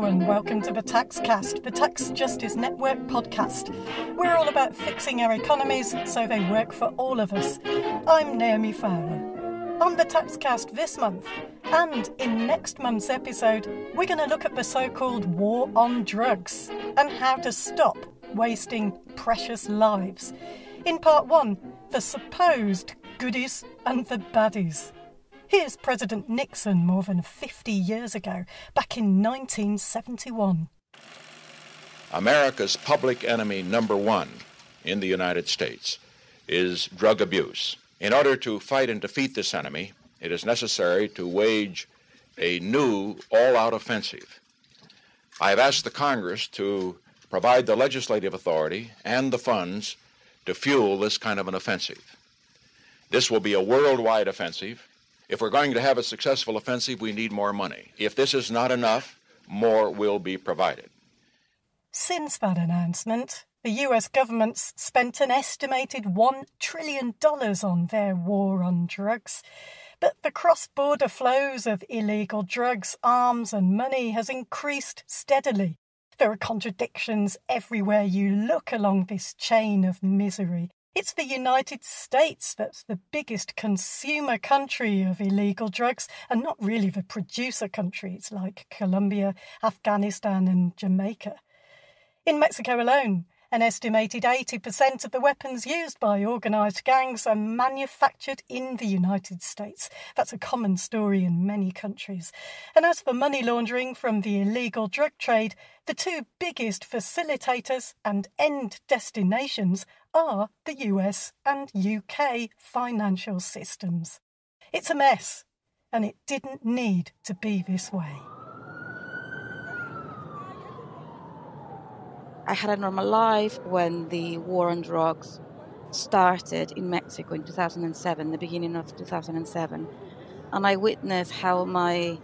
Hello and welcome to the Taxcast, the Tax Justice Network podcast. We're all about fixing our economies so they work for all of us. I'm Naomi Fowler. On the Taxcast this month, and in next month's episode, we're going to look at the so-called war on drugs and how to stop wasting precious lives. In part one, the supposed goodies and the baddies. Here's President Nixon more than 50 years ago, back in 1971. America's public enemy number one in the United States is drug abuse. In order to fight and defeat this enemy, it is necessary to wage a new all-out offensive. I have asked the Congress to provide the legislative authority and the funds to fuel this kind of an offensive. This will be a worldwide offensive. If we're going to have a successful offensive, we need more money. If this is not enough, more will be provided. Since that announcement, the US government's spent an estimated $1 trillion on their war on drugs. But the cross-border flows of illegal drugs, arms and money has increased steadily. There are contradictions everywhere you look along this chain of misery. It's the United States that's the biggest consumer country of illegal drugs and not really the producer countries like Colombia, Afghanistan and Jamaica. In Mexico alone, an estimated 80% of the weapons used by organised gangs are manufactured in the United States. That's a common story in many countries. And as for money laundering from the illegal drug trade, the two biggest facilitators and end destinations are the US and UK financial systems. It's a mess, and it didn't need to be this way. I had a normal life when the war on drugs started in Mexico in 2007, the beginning of 2007. And I witnessed how my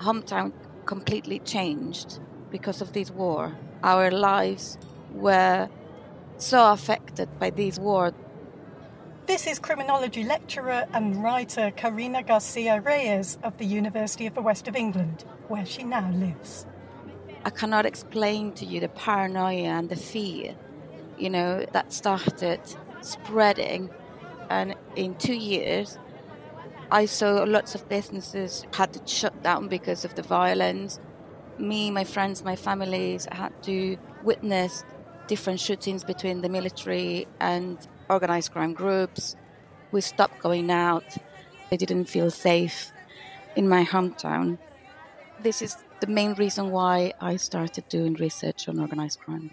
hometown completely changed because of this war. Our lives were so affected by this war. This is criminology lecturer and writer Karina Garcia-Reyes of the University of the West of England, where she now lives. I cannot explain to you the paranoia and the fear, that started spreading. And in 2 years, I saw lots of businesses had to shut down because of the violence. Me, my friends, my families had to witness different shootings between the military and organized crime groups. We stopped going out. I didn't feel safe in my hometown. This is the main reason why I started doing research on organized crime.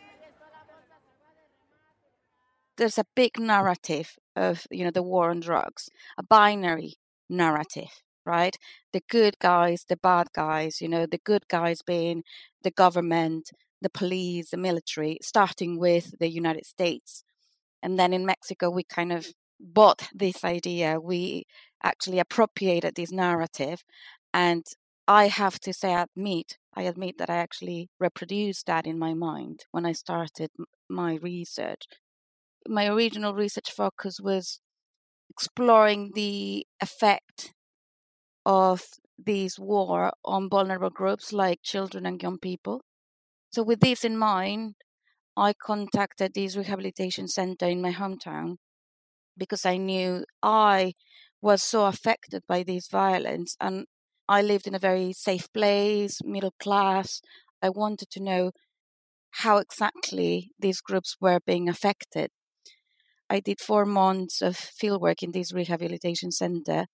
There's a big narrative of, the war on drugs, a binary narrative, right? The good guys, the bad guys, the good guys being the government, the police, the military, starting with the United States. And then in Mexico, we kind of bought this idea. We actually appropriated this narrative. And I have to say, I admit that I actually reproduced that in my mind when I started my research. My original research focus was exploring the effect of this war on vulnerable groups like children and young people. So with this in mind, I contacted this rehabilitation center in my hometown because I knew I was so affected by this violence and I lived in a very safe place, middle class. I wanted to know how exactly these groups were being affected. I did 4 months of fieldwork in this rehabilitation center.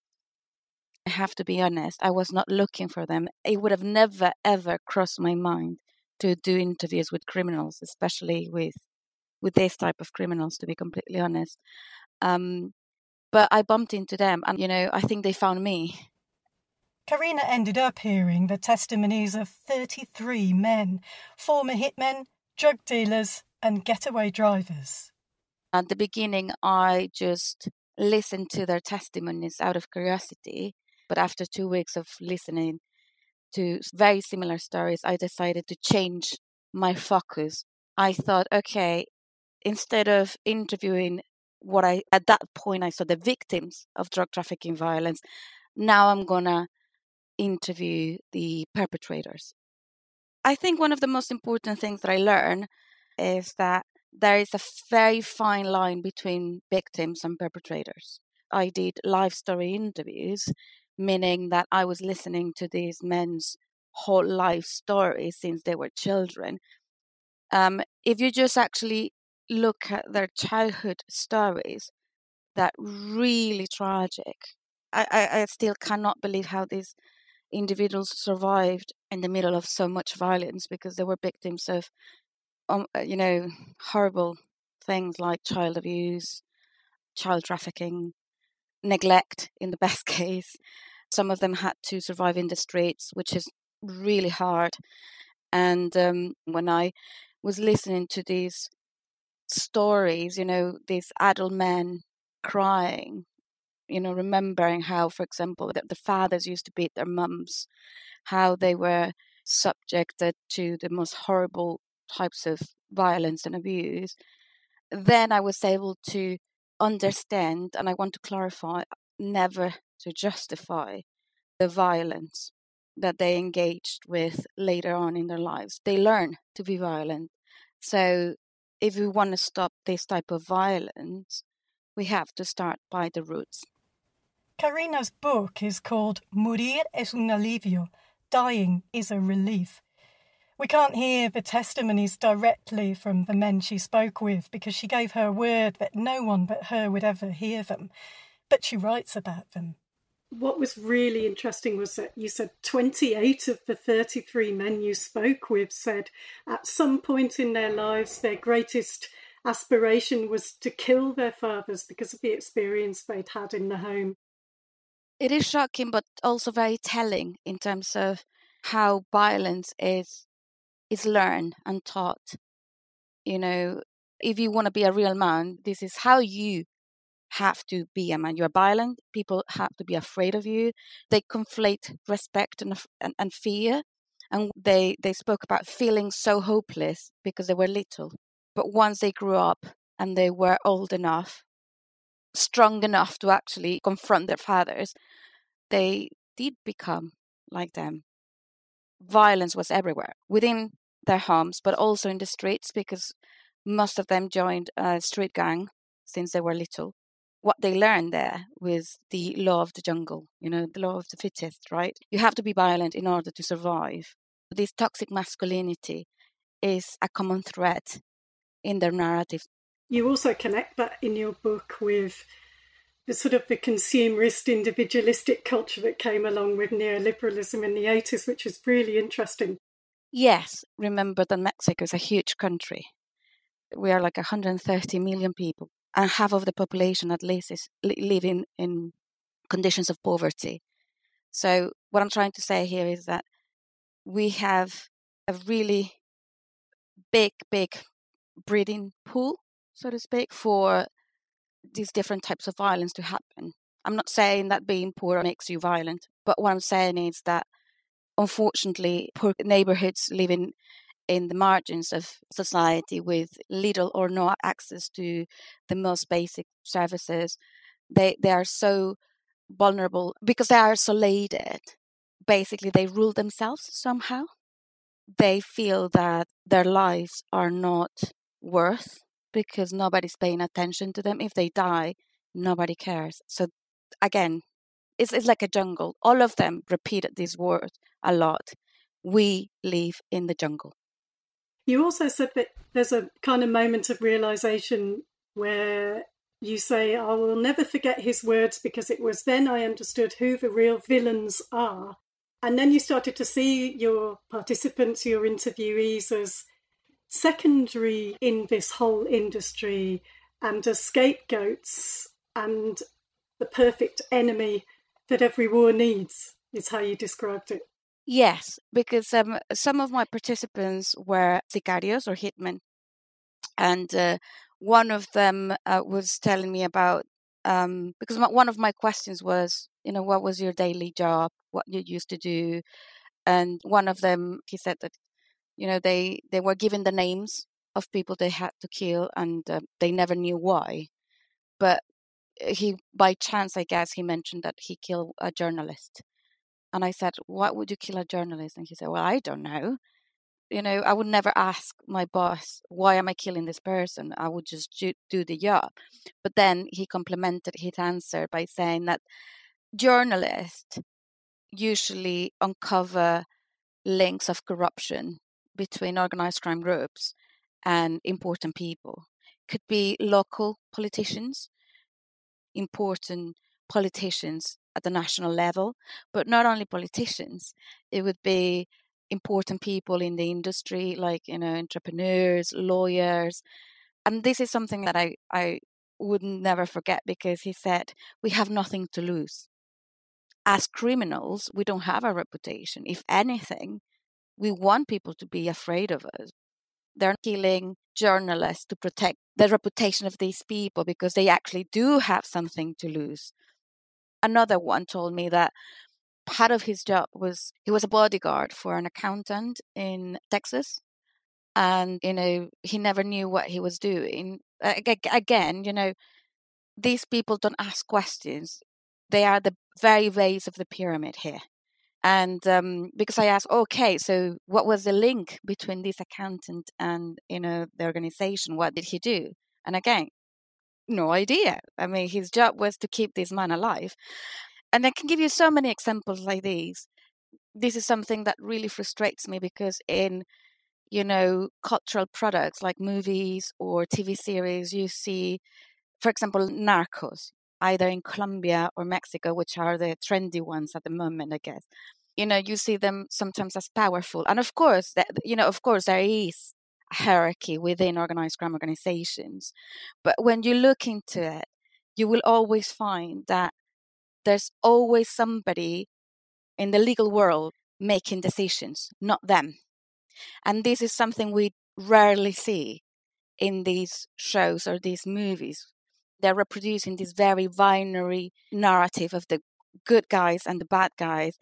I have to be honest, I was not looking for them. It would have never, ever crossed my mind to do interviews with criminals, especially with this type of criminals, to be completely honest. But I bumped into them and, I think they found me. Karina ended up hearing the testimonies of 33 men, former hitmen, drug dealers and getaway drivers. At the beginning, I just listened to their testimonies out of curiosity. But after 2 weeks of listening to very similar stories, I decided to change my focus. I thought, okay, instead of interviewing at that point I saw the victims of drug trafficking violence, now I'm going to interview the perpetrators. I think one of the most important things that I learned is that there is a very fine line between victims and perpetrators. I did life story interviews, meaning that I was listening to these men's whole life stories since they were children. If you just actually look at their childhood stories, that really tragic. I still cannot believe how these individuals survived in the middle of so much violence, because they were victims of, horrible things like child abuse, child trafficking, neglect in the best case. Some of them had to survive in the streets, which is really hard. And when I was listening to these stories, these adult men crying, remembering how, for example, the fathers used to beat their mums, how they were subjected to the most horrible types of violence and abuse, then I was able to understand, and I want to clarify, never to justify the violence that they engaged with later on in their lives. They learn to be violent. So if we want to stop this type of violence, we have to start by the roots. Karina's book is called Morir Es Un Alivio, Dying is a Relief. We can't hear the testimonies directly from the men she spoke with because she gave her word that no one but her would ever hear them. But she writes about them. What was really interesting was that you said 28 of the 33 men you spoke with said at some point in their lives their greatest aspiration was to kill their fathers because of the experience they'd had in the home. It is shocking, but also very telling in terms of how violence is learned and taught. If you want to be a real man, this is how you have to be a man. You're violent. People have to be afraid of you. They conflate respect and fear. And they spoke about feeling so hopeless because they were little. But once they grew up and they were old enough, strong enough to actually confront their fathers, they did become like them. Violence was everywhere, within their homes, but also in the streets, because most of them joined a street gang since they were little. What they learned there was the law of the jungle, the law of the fittest, right? You have to be violent in order to survive. This toxic masculinity is a common thread in their narrative. You also connect that in your book with the sort of the consumerist, individualistic culture that came along with neoliberalism in the 80s, which is really interesting. Yes, remember that Mexico is a huge country. We are like 130 million people, and half of the population at least is living in conditions of poverty. So what I'm trying to say here is that we have a really big breeding pool, so to speak, for these different types of violence to happen. I'm not saying that being poor makes you violent, but what I'm saying is that unfortunately poor neighbourhoods living in the margins of society with little or no access to the most basic services, they are so vulnerable because they are isolated. Basically, they rule themselves somehow. They feel that their lives are not worth because nobody's paying attention to them. If they die, nobody cares. So again, it's like a jungle. All of them repeated this word a lot. We live in the jungle. You also said that there's a kind of moment of realisation where you say, I will never forget his words because it was then I understood who the real villains are. And then you started to see your participants, your interviewees as secondary in this whole industry and as scapegoats and the perfect enemy that every war needs, is how you described it. Yes, because some of my participants were sicarios or hitmen. And one of them was telling me about, because one of my questions was, what was your daily job, what you used to do? And one of them, he said that, they were given the names of people they had to kill and they never knew why. But he, by chance, I guess, he mentioned that he killed a journalist. And I said, why would you kill a journalist? And he said, well, I don't know. you know, I would never ask my boss, why am I killing this person? I would just do the job. But then he complemented his answer by saying that journalists usually uncover links of corruption between organized crime groups and important people. Could be local politicians, important politicians at the national level, but not only politicians. It would be important people in the industry, like, you know, entrepreneurs, lawyers. And this is something that I would never forget, because he said, we have nothing to lose. As criminals, we don't have a reputation. If anything, we want people to be afraid of us. They're killing journalists to protect the reputation of these people because they actually do have something to lose. Another one told me that part of his job was he was a bodyguard for an accountant in Texas. And, you know, he never knew what he was doing. Again, you know, these people don't ask questions. They are the very base of the pyramid here. And because I asked, okay, so what was the link between this accountant and, you know, the organization? What did he do? And again, no idea. I mean, his job was to keep this man alive. And I can give you so many examples like these. This is something that really frustrates me, because in, you know, cultural products like movies or TV series, you see, for example, Narcos, either in Colombia or Mexico, which are the trendy ones at the moment, I guess. You know, you see them sometimes as powerful. And of course, that, you know, of course, there is a hierarchy within organized crime organizations. But when you look into it, you will always find that there's always somebody in the legal world making decisions, not them. And this is something we rarely see in these shows or these movies. They're reproducing this very binary narrative of the good guys and the bad guys,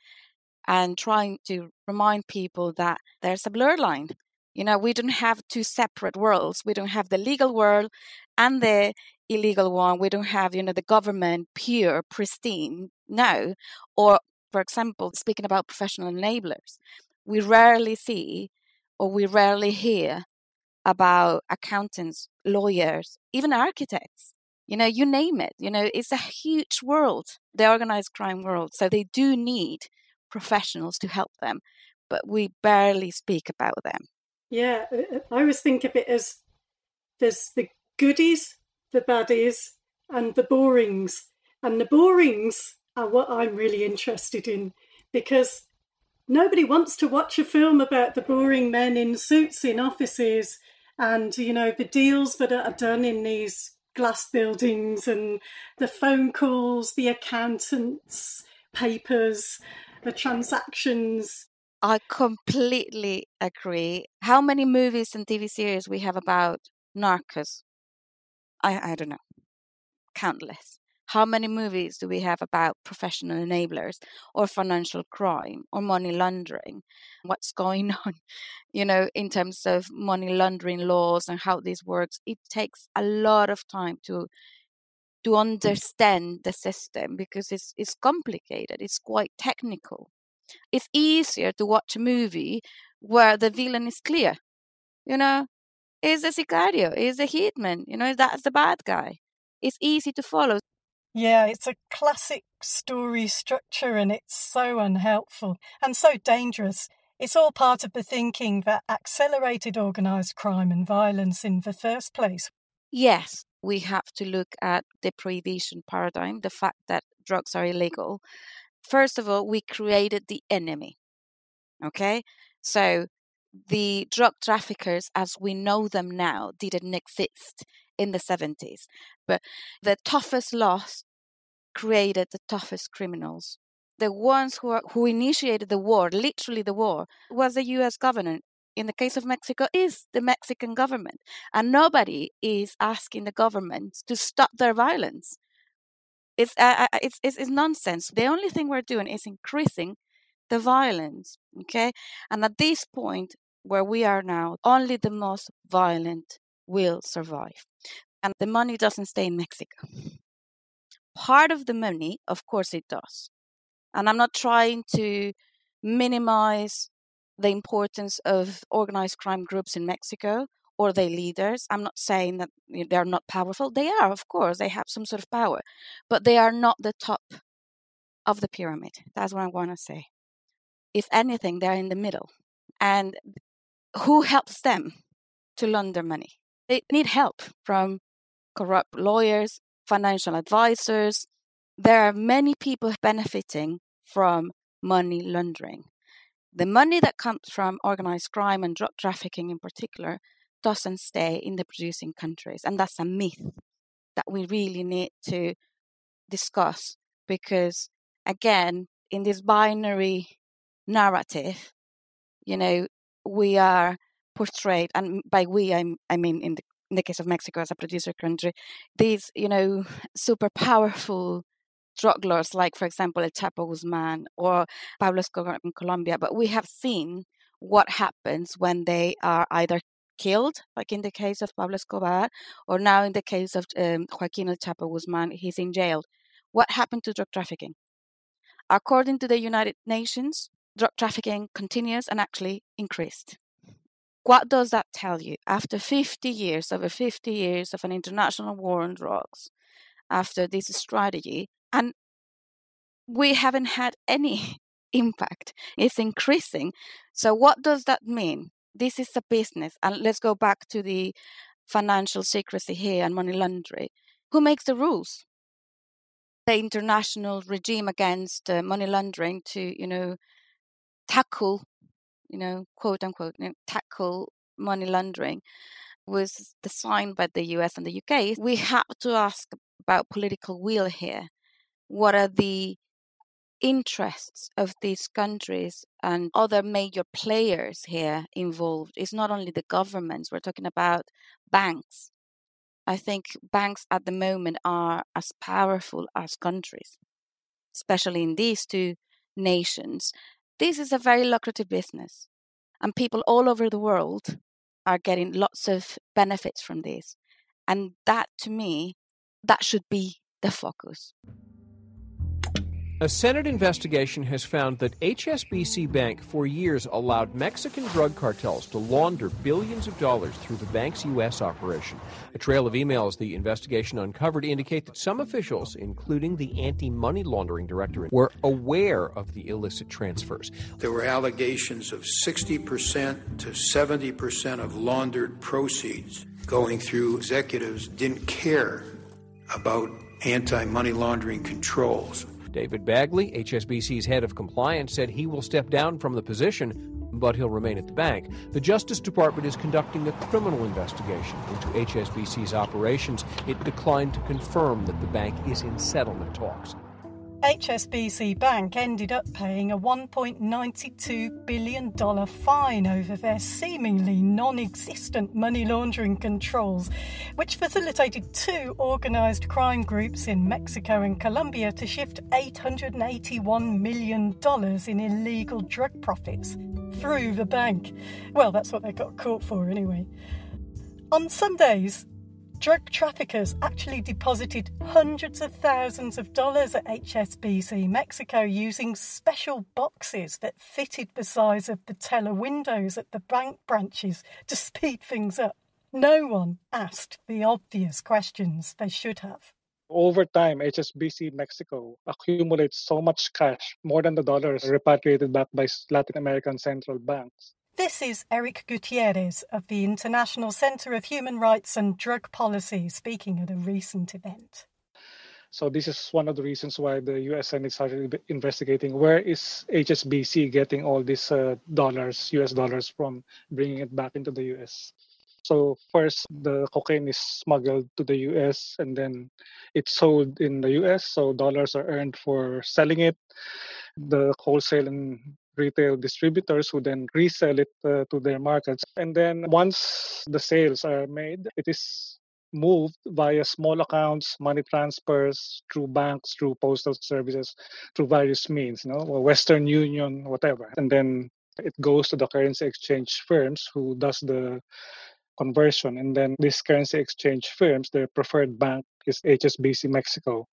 and trying to remind people that there's a blur line. You know, we don't have two separate worlds. We don't have the legal world and the illegal one. We don't have, you know, the government pure, pristine. No. Or, for example, speaking about professional enablers, we rarely see or we rarely hear about accountants, lawyers, even architects. You know, you name it. You know, it's a huge world, the organized crime world. So they do need professionals to help them, but we barely speak about them. Yeah, I always think of it as there's the goodies, the baddies, and the borings. And the borings are what I'm really interested in, because nobody wants to watch a film about the boring men in suits in offices and, you know, the deals that are done in these glass buildings and the phone calls, the accountants' papers, the transactions. I completely agree. How many movies and TV series we have about Narcos? I don't know. Countless. How many movies do we have about professional enablers or financial crime or money laundering? What's going on, you know, in terms of money laundering laws and how this works? It takes a lot of time to understand the system, because it's complicated. It's quite technical. It's easier to watch a movie where the villain is clear. You know, he's a sicario, he's a hitman, you know, that's the bad guy. It's easy to follow. Yeah, it's a classic story structure, and it's so unhelpful and so dangerous. It's all part of the thinking that accelerated organised crime and violence in the first place. Yes, we have to look at the prohibition paradigm, the fact that drugs are illegal. First of all, we created the enemy, okay? So the drug traffickers, as we know them now, didn't exist in the 70s. But the toughest laws created the toughest criminals. The ones who initiated the war, literally the war, was the US government. In the case of Mexico, is the Mexican government. And nobody is asking the government to stop their violence. It's nonsense. The only thing we're doing is increasing the violence, okay? And at this point where we are now, only the most violent will survive. And the money doesn't stay in Mexico. Part of the money, of course it does. And I'm not trying to minimize the importance of organized crime groups in Mexico or their leaders. I'm not saying that they are not powerful. They are, of course. They have some sort of power. But they are not the top of the pyramid. That's what I want to say. If anything, they're in the middle. And who helps them to launder money? They need help from corrupt lawyers, financial advisors. There are many people benefiting from money laundering. The money that comes from organized crime and drug trafficking in particular doesn't stay in the producing countries. And that's a myth that we really need to discuss because, again, in this binary narrative, you know, we are portrayed, and by we, I mean in the case of Mexico as a producer country, these, you know, super powerful drug lords like, for example, El Chapo Guzman or Pablo Escobar in Colombia. But we have seen what happens when they are either killed, like in the case of Pablo Escobar, or now in the case of Joaquín El Chapo Guzman, he's in jail. What happened to drug trafficking? According to the United Nations, drug trafficking continues and actually increased. What does that tell you? After 50 years, over 50 years of an international war on drugs, after this strategy, and we haven't had any impact. It's increasing. So what does that mean? This is a business. And let's go back to the financial secrecy here and money laundering. Who makes the rules? The international regime against money laundering to, you know, tackle, you know, quote unquote, tackle money laundering was designed by the US and the UK. We have to ask about political will here. What are the interests of these countries and other major players here involved? It's not only the governments. We're talking about banks. I think banks at the moment are as powerful as countries, especially in these two nations. This is a very lucrative business, and people all over the world are getting lots of benefits from this. And that, to me, that should be the focus. A Senate investigation has found that HSBC Bank for years allowed Mexican drug cartels to launder billions of dollars through the bank's U.S. operation. A trail of emails the investigation uncovered indicate that some officials, including the anti-money laundering directorate, were aware of the illicit transfers. There were allegations of 60% to 70% of laundered proceeds going through executives didn't care about anti-money laundering controls. David Bagley, HSBC's head of compliance, said he will step down from the position, but he'll remain at the bank. The Justice Department is conducting a criminal investigation into HSBC's operations. It declined to confirm that the bank is in settlement talks. HSBC Bank ended up paying a $1.92 billion fine over their seemingly non-existent money laundering controls, which facilitated two organised crime groups in Mexico and Colombia to shift $881 million in illegal drug profits through the bank. Well, that's what they got caught for anyway. On some days, drug traffickers actually deposited hundreds of thousands of dollars at HSBC Mexico using special boxes that fitted the size of the teller windows at the bank branches to speed things up. No one asked the obvious questions they should have. Over time, HSBC Mexico accumulates so much cash, more than the dollars repatriated back by Latin American central banks. This is Eric Gutierrez of the International Centre of Human Rights and Drug Policy speaking at a recent event. So this is one of the reasons why the U.S. Senate started investigating where is HSBC getting all these dollars, U.S. dollars, from bringing it back into the U.S. So first, the cocaine is smuggled to the U.S. and then it's sold in the U.S. So dollars are earned for selling it. The wholesale and retail distributors who then resell it to their markets. And then once the sales are made, it is moved via small accounts, money transfers, through banks, through postal services, through various means, you know, Western Union, whatever. And then it goes to the currency exchange firms who does the conversion. And then these currency exchange firms, their preferred bank is HSBC Mexico.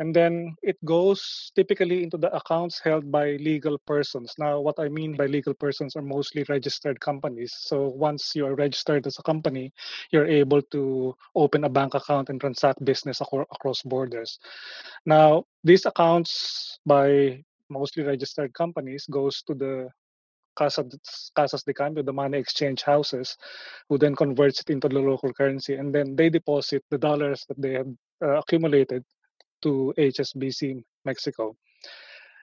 And then it goes typically into the accounts held by legal persons. Now, what I mean by legal persons are mostly registered companies. So once you are registered as a company, you're able to open a bank account and transact business across borders. Now, these accounts by mostly registered companies goes to the Casas de Cambio, the money exchange houses, who then converts it into the local currency. And then they deposit the dollars that they have accumulated to HSBC Mexico.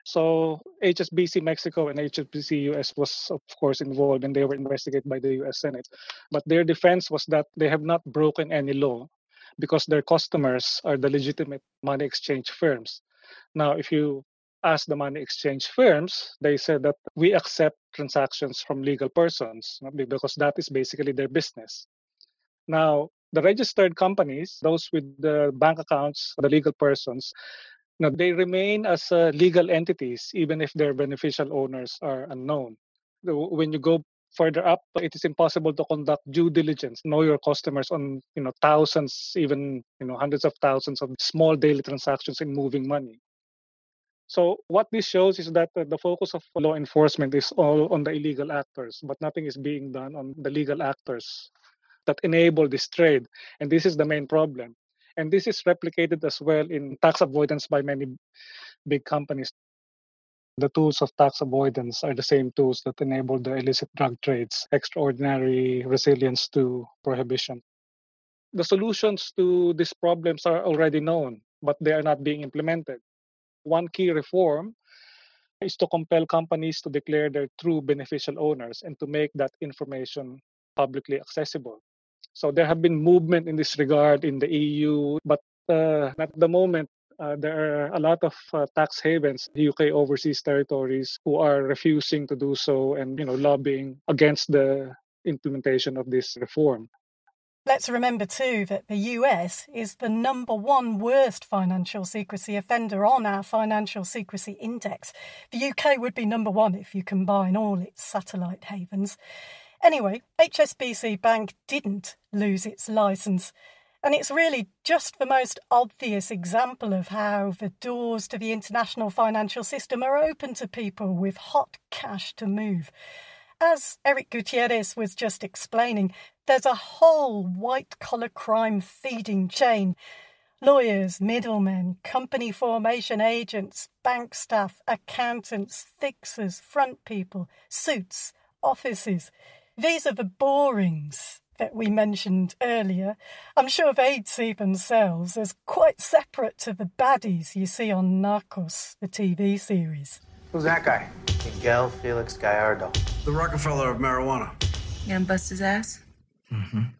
So HSBC Mexico and HSBC US was, of course, involved, and they were investigated by the US Senate. But their defense was that they have not broken any law because their customers are the legitimate money exchange firms. Now, if you ask the money exchange firms, they said that we accept transactions from legal persons because that is basically their business. Now, the registered companies, those with the bank accounts, the legal persons, they remain as legal entities, even if their beneficial owners are unknown. When you go further up, it is impossible to conduct due diligence, know your customers on thousands, even hundreds of thousands of small daily transactions in moving money. So what this shows is that the focus of law enforcement is all on the illegal actors, but nothing is being done on the legal actors that enable this trade. And this is the main problem. And this is replicated as well in tax avoidance by many big companies. The tools of tax avoidance are the same tools that enable the illicit drug trades, extraordinary resilience to prohibition. The solutions to these problems are already known, but they are not being implemented. One key reform is to compel companies to declare their true beneficial owners and to make that information publicly accessible. So there have been movement in this regard in the EU, but at the moment, there are a lot of tax havens, UK overseas territories, who are refusing to do so and lobbying against the implementation of this reform. Let's remember too that the US is the #1 worst financial secrecy offender on our financial secrecy index. The UK would be #1 if you combine all its satellite havens. Anyway, HSBC Bank didn't lose its licence, and it's really just the most obvious example of how the doors to the international financial system are open to people with hot cash to move. As Eric Gutierrez was just explaining, there's a whole white-collar crime feeding chain. Lawyers, middlemen, company formation agents, bank staff, accountants, fixers, front people, suits, offices. These are the borings that we mentioned earlier. I'm sure they'd see themselves as quite separate to the baddies you see on Narcos, the TV series. Who's that guy? Miguel Felix Gallardo. The Rockefeller of marijuana. You gonna bust his ass? Mm-hmm.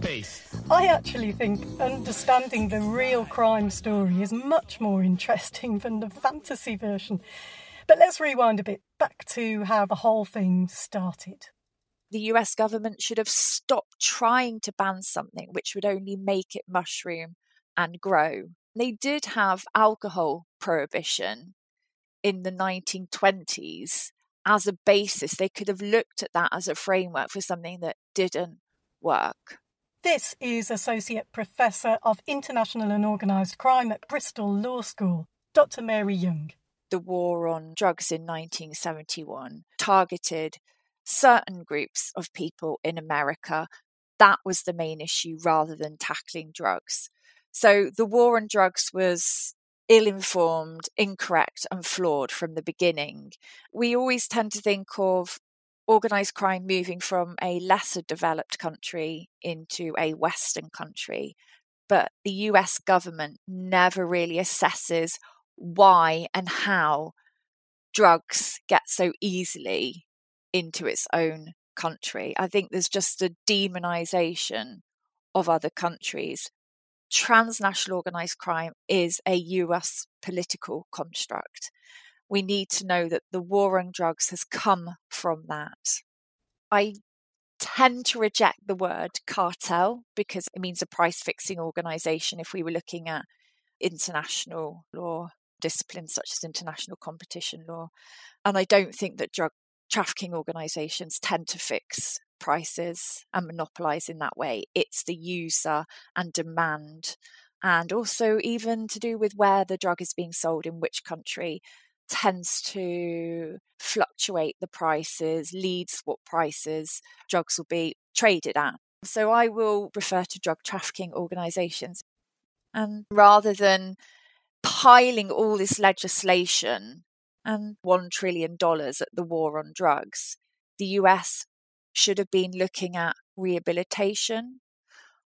Peace. I actually think understanding the real crime story is much more interesting than the fantasy version. But let's rewind a bit back to how the whole thing started. The US government should have stopped trying to ban something which would only make it mushroom and grow. They did have alcohol prohibition in the 1920s as a basis. They could have looked at that as a framework for something that didn't work. This is Associate Professor of International and Organised Crime at Bristol Law School, Dr. Mary Young. The war on drugs in 1971 targeted certain groups of people in America. That was the main issue rather than tackling drugs. So the war on drugs was ill-informed, incorrect and flawed from the beginning. We always tend to think of organised crime moving from a lesser developed country into a Western country, but the US government never really assesses why and how drugs get so easily into its own country. I think there's just a demonisation of other countries. Transnational organised crime is a US political construct. We need to know that the war on drugs has come from that. I tend to reject the word cartel because it means a price-fixing organisation if we were looking at international law, disciplines such as international competition law. And I don't think that drug trafficking organisations tend to fix prices and monopolise in that way. It's the user and demand and also even to do with where the drug is being sold in which country tends to fluctuate the prices, leads what prices drugs will be traded at. So I will refer to drug trafficking organisations. And rather than piling all this legislation and $1 trillion at the war on drugs, the US should have been looking at rehabilitation,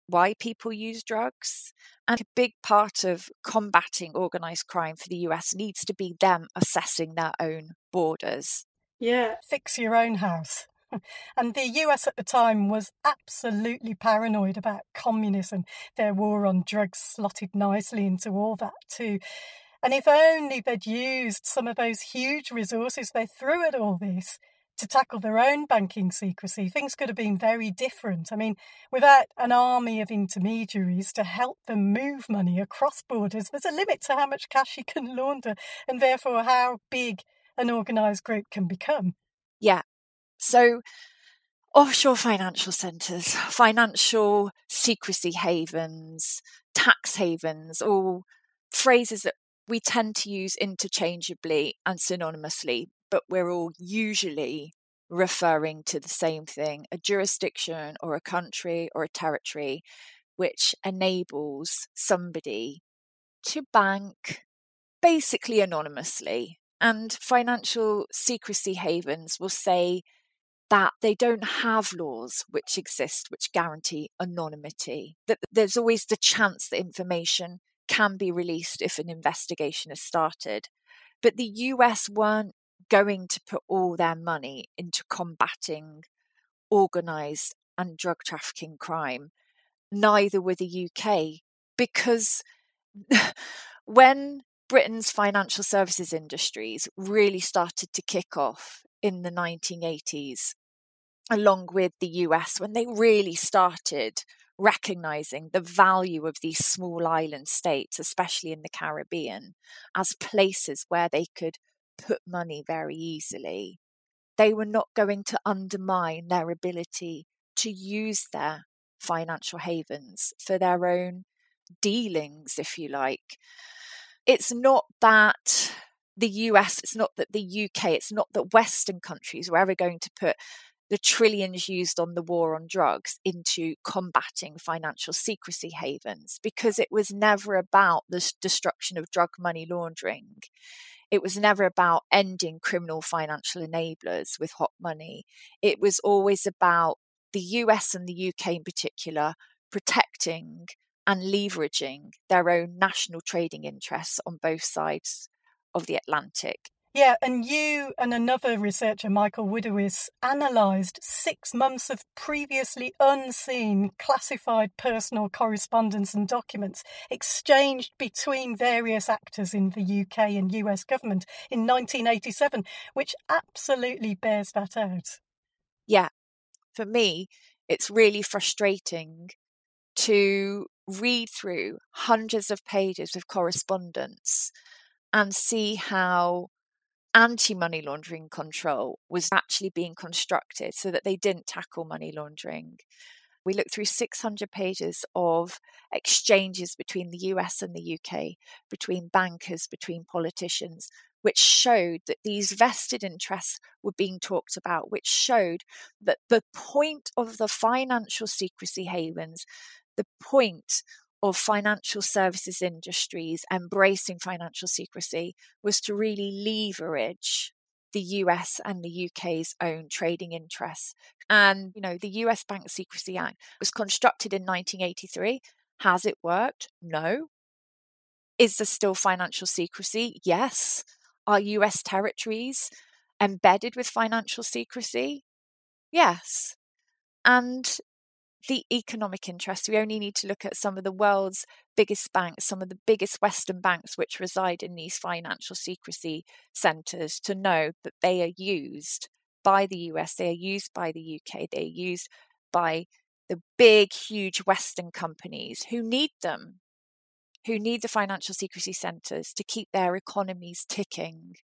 why people use drugs. And a big part of combating organised crime for the US needs to be them assessing their own borders. Yeah, fix your own house. And the US at the time was absolutely paranoid about communism. Their war on drugs slotted nicely into all that too. And if only they'd used some of those huge resources they threw at all this to tackle their own banking secrecy, things could have been very different. I mean, without an army of intermediaries to help them move money across borders, there's a limit to how much cash you can launder and therefore how big an organised group can become. Yeah. So offshore financial centres, financial secrecy havens, tax havens, all phrases that we tend to use interchangeably and synonymously, but we're all usually referring to the same thing, a jurisdiction or a country or a territory which enables somebody to bank basically anonymously. And financial secrecy havens will say that they don't have laws which exist which guarantee anonymity, that there's always the chance that information can be released if an investigation is started. But the US weren't going to put all their money into combating organised and drug trafficking crime. Neither were the UK, because when Britain's financial services industries really started to kick off in the 1980s, along with the US, when they really started recognising the value of these small island states, especially in the Caribbean, as places where they could put money very easily, they were not going to undermine their ability to use their financial havens for their own dealings, if you like. It's not that the US, it's not that the UK, it's not that Western countries were ever going to put the trillions used on the war on drugs into combating financial secrecy havens, because it was never about the destruction of drug money laundering. It was never about ending criminal financial enablers with hot money. It was always about the US and the UK in particular protecting and leveraging their own national trading interests on both sides of the Atlantic. Yeah, and you and another researcher, Michael Woodiwiss, analysed 6 months of previously unseen classified personal correspondence and documents exchanged between various actors in the UK and US government in 1987, which absolutely bears that out. Yeah, for me, it's really frustrating to read through hundreds of pages of correspondence and see how anti-money laundering control was actually being constructed so that they didn't tackle money laundering. We looked through 600 pages of exchanges between the US and the UK, between bankers, between politicians, which showed that these vested interests were being talked about, which showed that the point of the financial secrecy havens, the point of financial services industries embracing financial secrecy, was to really leverage the US and the UK's own trading interests. And, you know, the US Bank Secrecy Act was constructed in 1983. Has it worked? No. Is there still financial secrecy? Yes. Are US territories embedded with financial secrecy? Yes. And the economic interest. We only need to look at some of the world's biggest banks, some of the biggest Western banks which reside in these financial secrecy centres, to know that they are used by the US, they are used by the UK, they are used by the big, huge Western companies who need them, who need the financial secrecy centres to keep their economies ticking.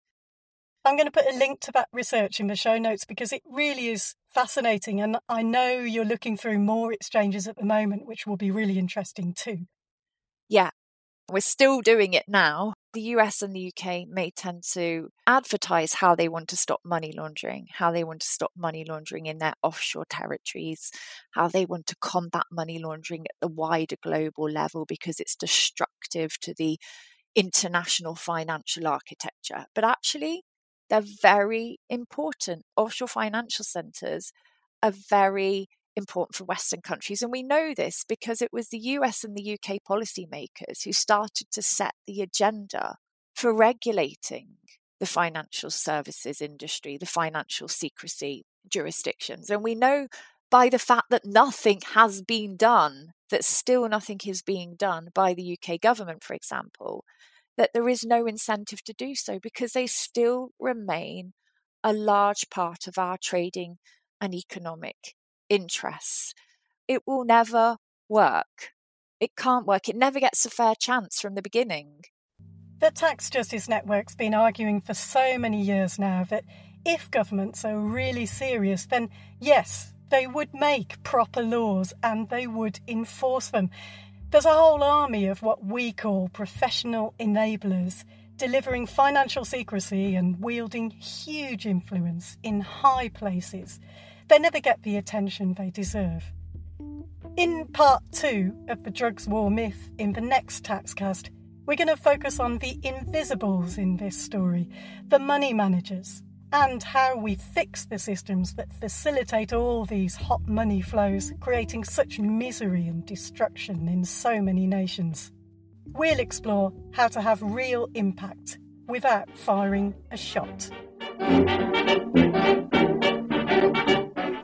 I'm going to put a link to that research in the show notes because it really is fascinating, and I know you're looking through more exchanges at the moment, which will be really interesting too. Yeah, we're still doing it now. The US and the UK may tend to advertise how they want to stop money laundering, how they want to stop money laundering in their offshore territories, how they want to combat money laundering at the wider global level because it's destructive to the international financial architecture. But actually, they're very important. Offshore financial centres are very important for Western countries. And we know this because it was the US and the UK policymakers who started to set the agenda for regulating the financial services industry, the financial secrecy jurisdictions. And we know by the fact that nothing has been done, that still nothing is being done by the UK government, for example, that there is no incentive to do so because they still remain a large part of our trading and economic interests. It will never work. It can't work. It never gets a fair chance from the beginning. The Tax Justice Network's been arguing for so many years now that if governments are really serious, then yes, they would make proper laws and they would enforce them. There's a whole army of what we call professional enablers delivering financial secrecy and wielding huge influence in high places. They never get the attention they deserve. In part two of the drugs war myth in the next Taxcast, we're going to focus on the invisibles in this story, the money managers, and how we fix the systems that facilitate all these hot money flows, creating such misery and destruction in so many nations. We'll explore how to have real impact without firing a shot.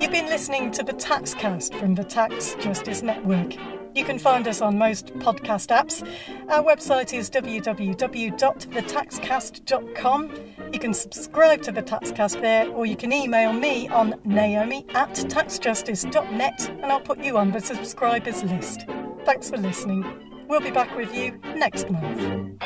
You've been listening to the Taxcast from the Tax Justice Network. You can find us on most podcast apps. Our website is www.thetaxcast.com. You can subscribe to the Taxcast there, or you can email me on naomi@taxjustice.net and I'll put you on the subscribers list. Thanks for listening. We'll be back with you next month.